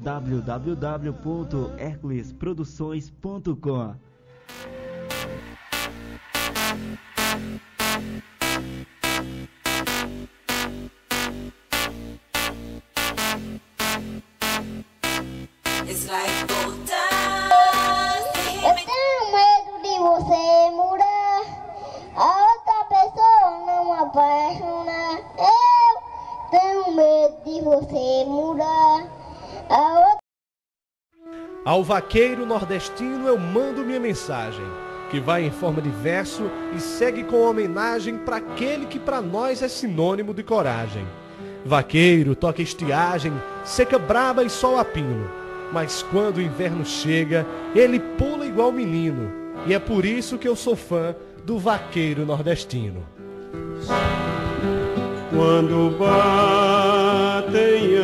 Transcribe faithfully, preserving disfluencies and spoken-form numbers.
w w w ponto hércules produções ponto com It's like Eu tenho medo de você mudar, a outra pessoa não apaixonar. Eu tenho medo de você mudar. Ao vaqueiro nordestino eu mando minha mensagem, que vai em forma de verso e segue com homenagem para aquele que para nós é sinônimo de coragem. Vaqueiro toca estiagem, seca braba e sol a pino, mas quando o inverno chega, ele pula igual menino, e é por isso que eu sou fã do vaqueiro nordestino. Quando batem